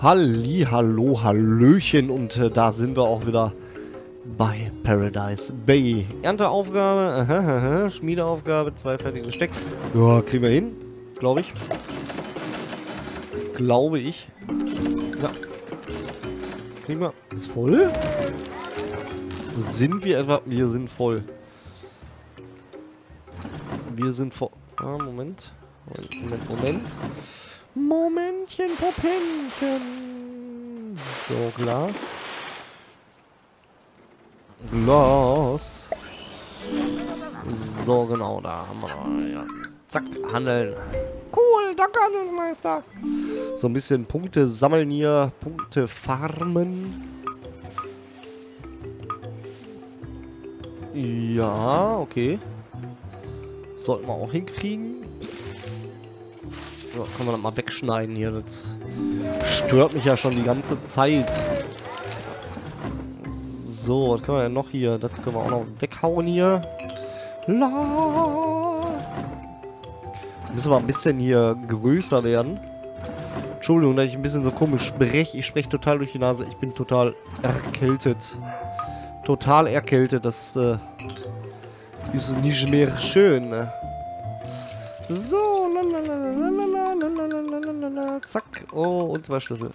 Halli, hallo, hallöchen und da sind wir auch wieder bei Paradise Bay. Ernteaufgabe, Schmiedeaufgabe, 2 fertig gesteckt. Ja, kriegen wir hin, glaube ich. Ja. Kriegen wir. Ist voll? Sind wir etwa? Wir sind voll. Wir sind voll. Ah, Moment. Momentchen, Popinchen. So, Glas. Glas. So, genau, da haben wir. Ja. Zack, handeln. Cool, danke, Handelsmeister. So ein bisschen Punkte sammeln hier. Punkte farmen. Ja, okay. Sollten wir auch hinkriegen. So, kann man das mal wegschneiden hier. Das stört mich ja schon die ganze Zeit. So, was können wir denn noch hier? Das können wir auch noch weghauen hier. Müssen wir ein bisschen hier größer werden. Entschuldigung, dass ich ein bisschen so komisch spreche. Ich spreche total durch die Nase. Ich bin total erkältet. Das ist nicht mehr schön. So, lalalala. Zack. Oh, und 2 Schlüssel.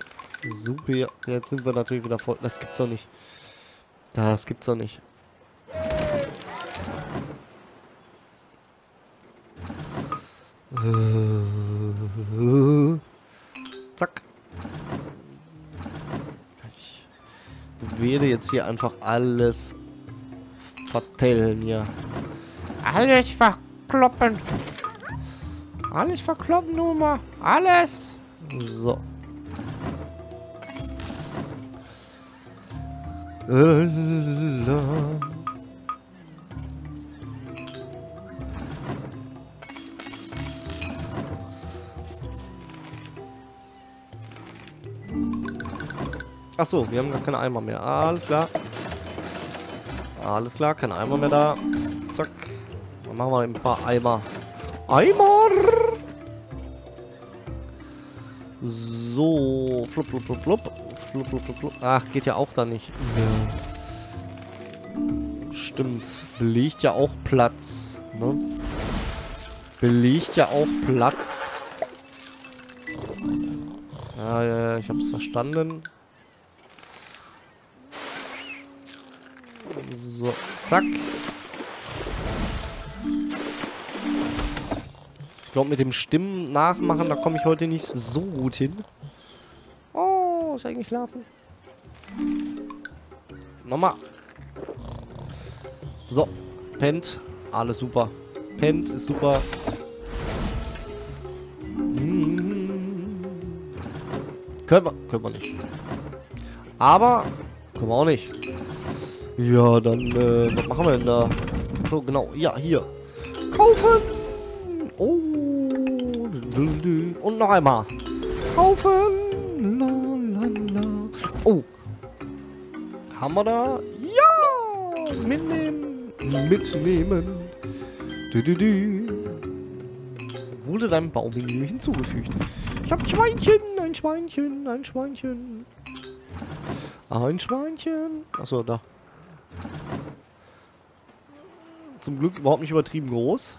Super. Jetzt sind wir natürlich wieder voll. Das gibt's doch nicht. Das gibt's doch nicht. Zack. Ich werde jetzt hier einfach alles vertellen hier. Alles verkloppen. Alles verkloppen, Nummer. Alles. So. Achso, wir haben gar keine Eimer mehr. Alles klar. Alles klar, keine Eimer mehr da. Zack. Dann machen wir ein paar Eimer. So. Flup, flup, flup, flup. Flup, flup, flup, flup. Ach, geht ja auch da nicht. Ja. Stimmt. Belegt ja auch Platz. Ne? Belegt ja auch Platz. Ja, ja, ja, ich hab's verstanden. So, zack. Ich glaube, mit dem Stimmen nachmachen, da komme ich heute nicht so gut hin. Oh, ist eigentlich schlafen. Nochmal. So, pennt. Alles super. Pennt ist super. Können wir nicht. Aber können wir auch nicht. Ja, dann, was machen wir denn da? So, genau, ja, hier. Kaufen! Oh! Und noch einmal. Kaufen! Lalala. Oh! Haben wir da? Ja! Mitnehmen! Mitnehmen! Wurde deinem Baumenü hinzugefügt. Ich hab Schweinchen! Ein Schweinchen! Ein Schweinchen! Ein Schweinchen! Achso, da. Zum Glück überhaupt nicht übertrieben groß.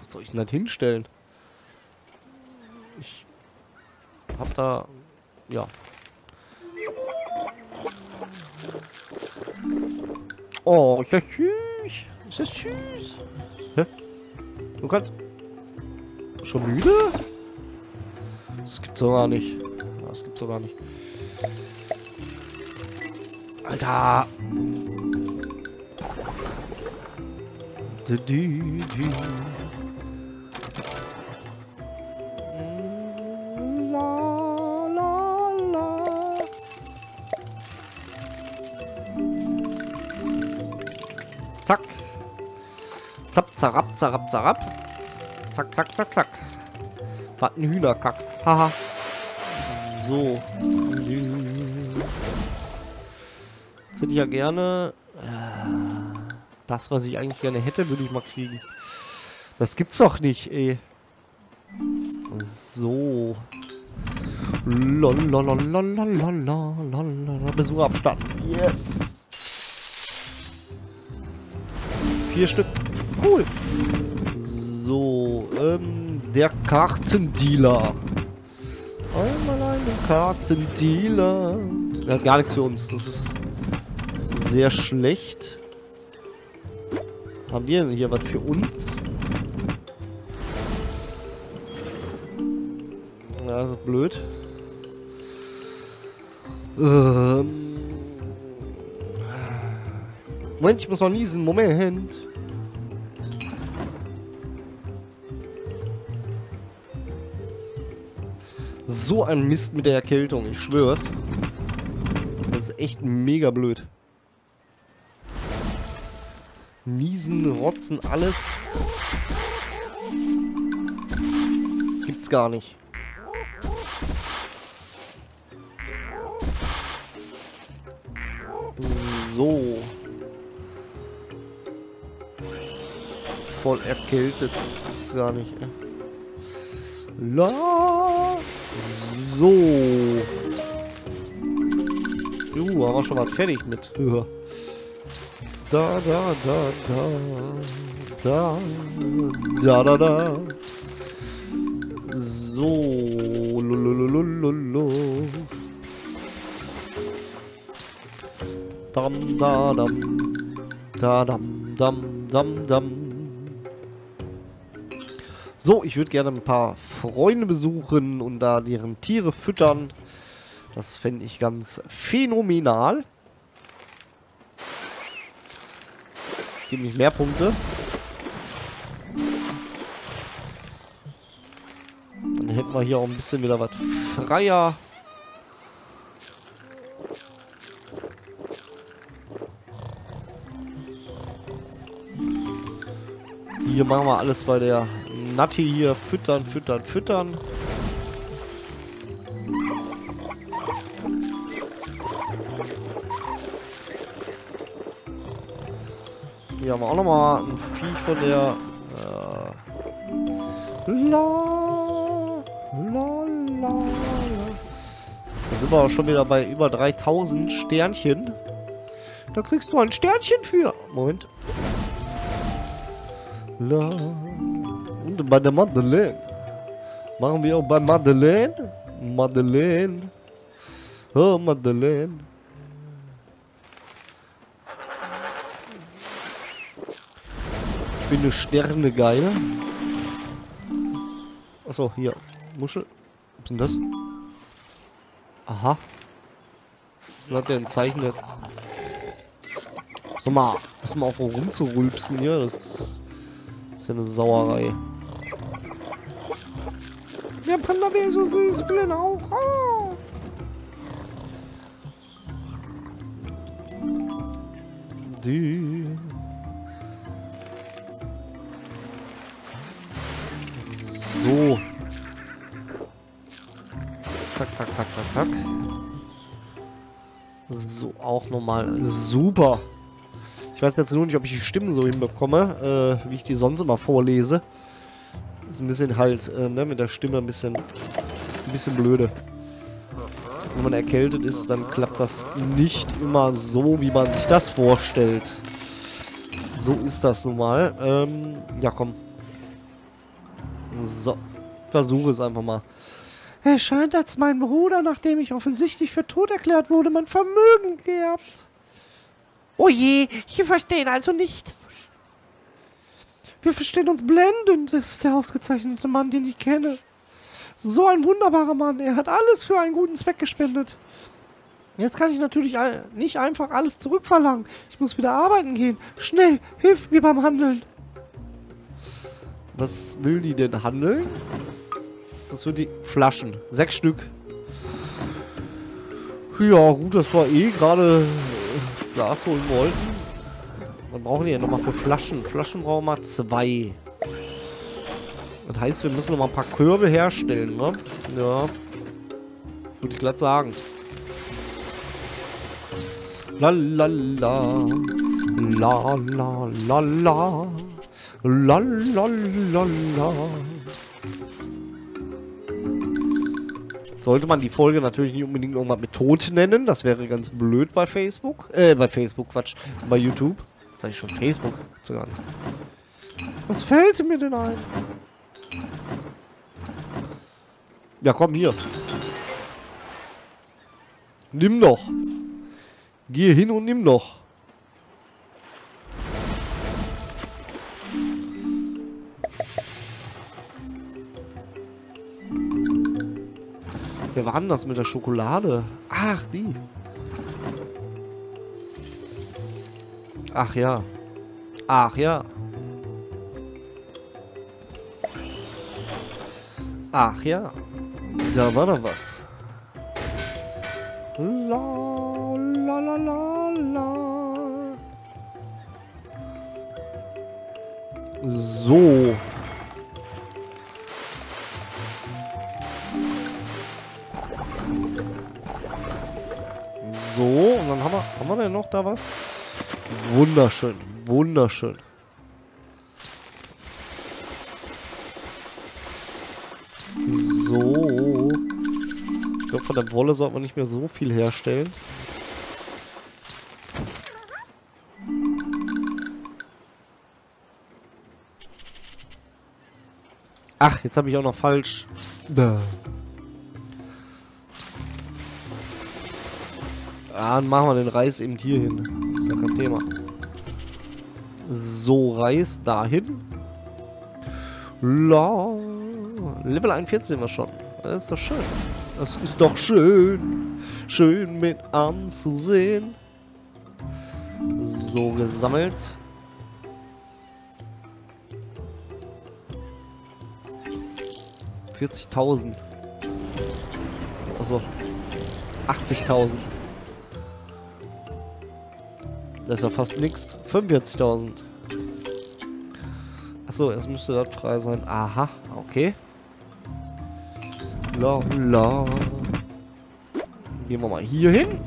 Was soll ich denn da hinstellen? Ich hab da... Ja. Oh, ist das süß. Ist das süß. Hä? Du kannst... Schon müde? Das gibt's doch gar nicht. Das gibt's doch gar nicht. Alter! La, la, la. Zack. Zapp, zarab, zarab, zarab. Zack, zack, zack, zack. Was ein Hühnerkack. Haha. So. Jetzt hätte ich ja gerne... Das, was ich eigentlich gerne hätte, würde ich mal kriegen. Das gibt's doch nicht, ey. So. Besuch abstatten. Yes. 4 Stück. Cool. So, der Kartendealer. Einmal einen Kartendealer. Der hat gar nichts für uns. Das ist sehr schlecht. Haben die denn hier was für uns? Ja, das ist blöd. Moment, ich muss mal niesen. Moment. So ein Mist mit der Erkältung, ich schwör's. Das ist echt mega blöd. Niesen, Rotzen, alles. Gibt's gar nicht. So. Voll erkältet, das gibt's gar nicht. La. So. Haben wir schon mal fertig mit. Da, da, da, da, da, da, da, da. So. Dam, da, dam. Da, dam, dam, dam, dam. So, ich würde gerne ein paar Freunde besuchen und da deren Tiere füttern. Das fände ich ganz phänomenal. Gib mich mehr Punkte. Dann hätten wir hier auch ein bisschen wieder was freier. Hier machen wir alles bei der Natti hier. Füttern, füttern, füttern. Hier haben wir auch nochmal ein Viech von der. La, la, la, la. Da sind wir auch schon wieder bei über 3000 Sternchen. Da kriegst du ein Sternchen für. Moment. La. Und bei der Madeleine. Machen wir auch bei Madeleine. Madeleine. Oh, Madeleine. Ich bin eine Sterne geil. Achso, hier. Muschel. Was ist denn das? Aha. Was hat der ein Zeichen? Der... Sag mal, lass mal auf rumzurülpsen hier. Das ist ja eine Sauerei. Der Panda wäre so süß, Blende auch. Ah. Die. So. Zack, zack, zack, zack, zack. So, auch nochmal super. Ich weiß jetzt nur nicht, ob ich die Stimmen so hinbekomme, wie ich die sonst immer vorlese. Ist ein bisschen halt, ne, mit der Stimme ein bisschen blöde. Wenn man erkältet ist, dann klappt das nicht immer so, wie man sich das vorstellt. So ist das nun mal. Ja, komm. So, versuche es einfach mal. Es scheint, als mein Bruder, nachdem ich offensichtlich für tot erklärt wurde, mein Vermögen geerbt. Oh je, hier verstehen also nichts. Wir verstehen uns blendend, ist der ausgezeichnete Mann, den ich kenne. So ein wunderbarer Mann, er hat alles für einen guten Zweck gespendet. Jetzt kann ich natürlich nicht einfach alles zurückverlangen. Ich muss wieder arbeiten gehen. Schnell, hilf mir beim Handeln. Was will die denn handeln? Was will die? Flaschen. 6 Stück. Ja, gut, das war eh gerade Glas holen wollten. Was brauchen die denn nochmal für Flaschen? Flaschen brauchen wir 2. Das heißt, wir müssen nochmal ein paar Körbe herstellen, ne? Ja. Würde ich glatt sagen. La la la. La la la la. La la la la. Sollte man die Folge natürlich nicht unbedingt irgendwas mit Tod nennen. Das wäre ganz blöd bei Facebook. Bei Facebook, Quatsch. Bei YouTube. Jetzt sag ich schon Facebook. Sogar nicht. Was fällt mir denn ein? Ja, komm hier. Nimm doch. Geh hin und nimm doch. Wer war denn das mit der Schokolade? Ach, die. Ach ja. Ach ja. Ach ja. Da war doch was. La, la, la, la, la. So. So, und dann haben wir denn noch da was? Wunderschön, wunderschön. So. Ich glaube, von der Wolle sollte man nicht mehr so viel herstellen. Ach, jetzt habe ich auch noch falsch. Da. Ah, dann machen wir den Reis eben hier hin. Ist ja kein Thema. So, Reis dahin. La. Level 41 sind wir schon. Das ist doch schön. Das ist doch schön. Schön mit anzusehen. So, gesammelt. $40.000. Achso. 80.000. Das ist ja fast nix. 45.000. Achso, jetzt müsste das frei sein. Aha, okay. La, la. Gehen wir mal hier hin.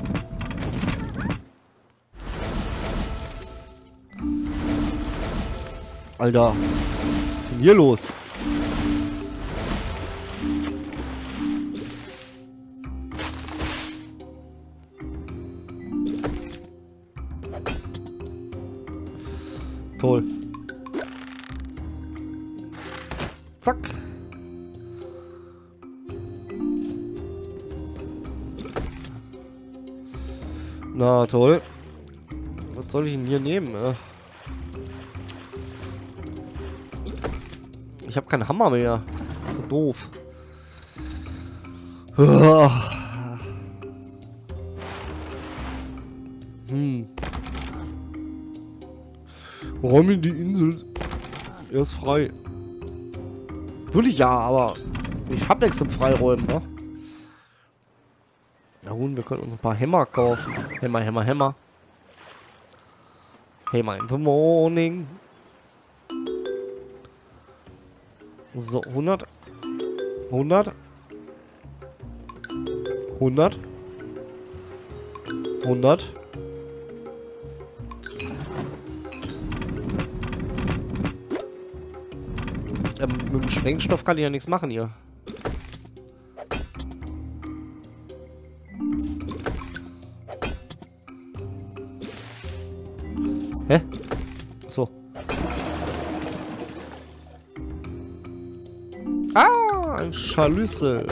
Alter, was ist denn hier los? Toll. Zack. Na toll. Was soll ich denn hier nehmen? Ich habe keinen Hammer mehr. Ist so doof. Räumen die Insel. Er ist frei. Würde ich ja, aber ich hab nichts zum Freiräumen, ne? Na gut, wir können uns ein paar Hämmer kaufen. Hämmer, Hämmer, Hämmer. Hämmer in the morning. So, 100. 100. 100. 100. Mit dem Sprengstoff kann ich ja nichts machen hier. Hä? So. Ah, ein Scharlüssel.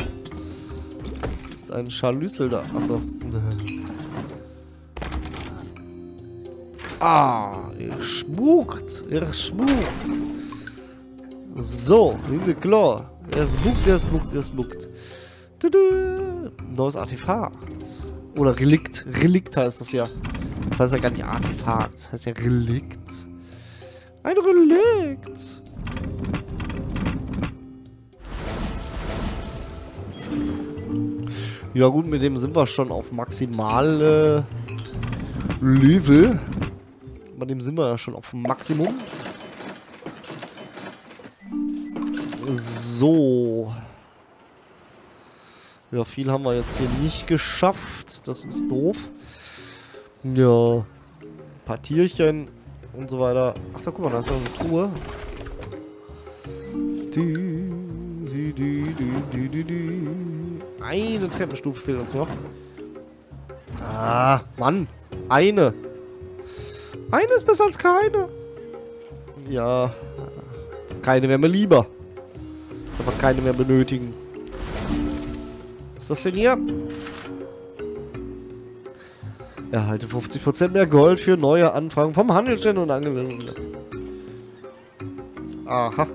Das ist ein Scharlüssel da. Achso. Ah, er spukt. Er spukt. So, in der Claw. Er spukt, er spukt, er spukt. Tudu. Neues Artefakt. Oder Relikt. Relikt heißt das ja. Das heißt ja gar nicht Artefakt. Das heißt ja Relikt. Ein Relikt. Ja gut, mit dem sind wir schon auf maximale Level. Bei dem sind wir ja schon auf Maximum. So. Ja, viel haben wir jetzt hier nicht geschafft. Das ist doof. Ja. Ein paar Tierchen und so weiter. Ach, da guck mal, da ist noch eine Truhe. eine Treppenstufe fehlt uns noch. Ah, Mann. Eine. Eine ist besser als keine. Ja. Keine wäre mir lieber. Aber keine mehr benötigen. Was ist das denn hier? Erhalte 50% mehr Gold für neue Anfragen vom Handelsständen und Angestellten. Aha.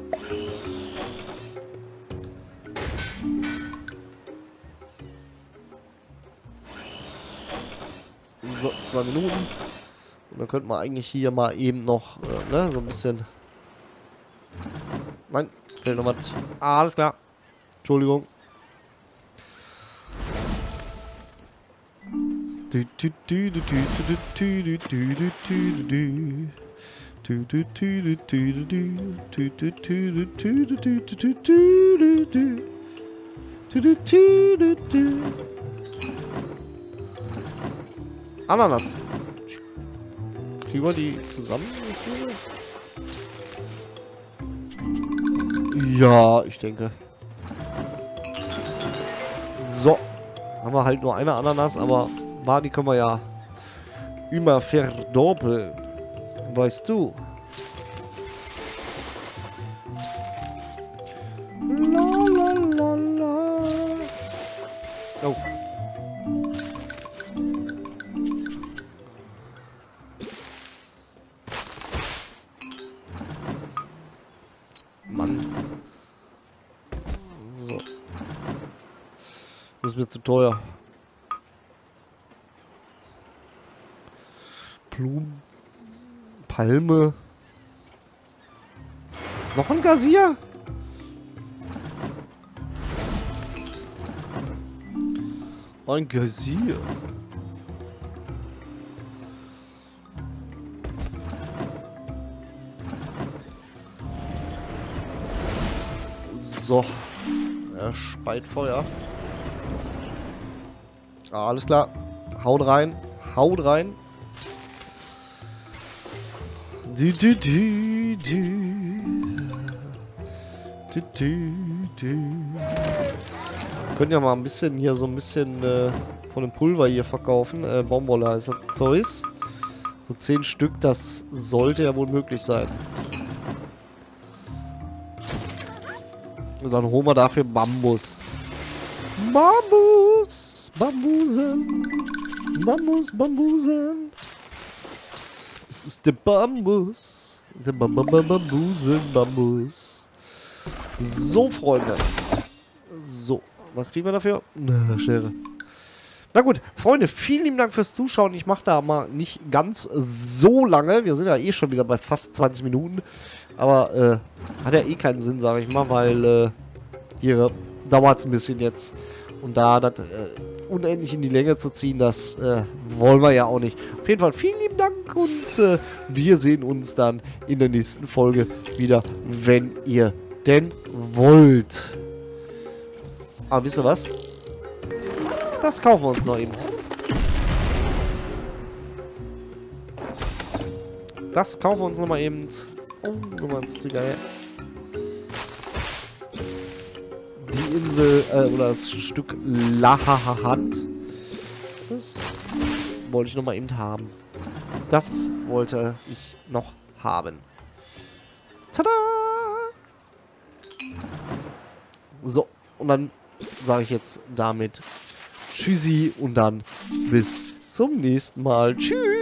So, 2 Minuten. Und dann könnten wir eigentlich hier mal eben noch, ne, so ein bisschen... Nein, fehlt noch was. Ah, alles klar. Entschuldigung. Ananas. Kriegen wir die zusammen? Ja, ich denke. So. Haben wir halt nur eine Ananas, aber die können wir ja immer verdoppeln. Weißt du? Oh. Mann. So. Das ist mir zu teuer. Blumen. Palme. Noch ein Gazier? Ein Gazier. So. Er speit Feuer. Ah, alles klar. Haut rein. Haut rein. Wir können ja mal ein bisschen hier so ein bisschen von dem Pulver hier verkaufen. Baumwolle heißt das Zeug. So 10 Stück, das sollte ja wohl möglich sein. Und dann holen wir dafür Bambus. Bambus! Bambusen! Bambus, Bambusen! Das ist der Bambus. Der Bambusen. So, Freunde. So, was kriegen wir dafür? Na, Schere. Na gut, Freunde, vielen lieben Dank fürs Zuschauen. Ich mache da mal nicht ganz so lange. Wir sind ja eh schon wieder bei fast 20 Minuten. Aber hat ja eh keinen Sinn, sage ich mal, weil hier dauert es ein bisschen jetzt. Und da das unendlich in die Länge zu ziehen, das wollen wir ja auch nicht. Auf jeden Fall vielen lieben Dank und wir sehen uns dann in der nächsten Folge wieder, wenn ihr denn wollt. Aber wisst ihr was? Das kaufen wir uns noch eben. Das kaufen wir uns noch mal eben. Oh, guck mal, ist die geil. Die Insel, oder das Stück Lahahahand. Das wollte ich noch mal eben haben. Das wollte ich noch haben. Tada! So, und dann sage ich jetzt damit Tschüssi und dann bis zum nächsten Mal. Tschüss!